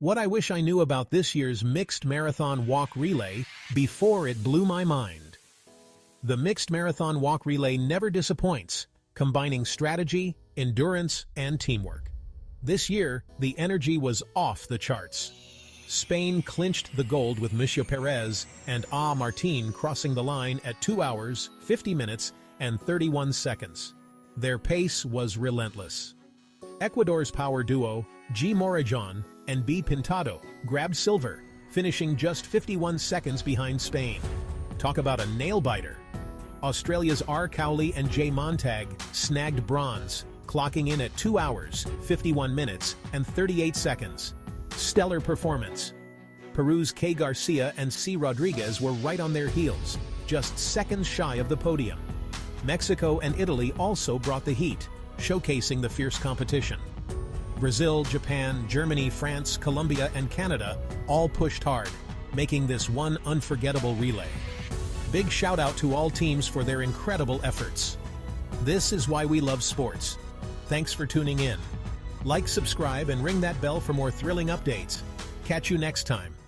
What I wish I knew about this year's Mixed Marathon Walk Relay before it blew my mind. The Mixed Marathon Walk Relay never disappoints, combining strategy, endurance, and teamwork. This year, the energy was off the charts. Spain clinched the gold with M. Perez and Á. Martín crossing the line at 2 hours, 50 minutes, and 31 seconds. Their pace was relentless. Ecuador's power duo, G. Morejon and B. Pintado, grabbed silver, finishing just 51 seconds behind Spain. Talk about a nail-biter. Australia's R. Cowley and J. Montag snagged bronze, clocking in at 2 hours, 51 minutes, and 38 seconds. Stellar performance. Peru's K. Garcia and C. Rodriguez were right on their heels, just seconds shy of the podium. Mexico and Italy also brought the heat, showcasing the fierce competition. Brazil, Japan, Germany, France, Colombia, and Canada all pushed hard, making this one unforgettable relay. Big shout out to all teams for their incredible efforts. This is why we love sports. Thanks for tuning in. Like, subscribe, and ring that bell for more thrilling updates. Catch you next time.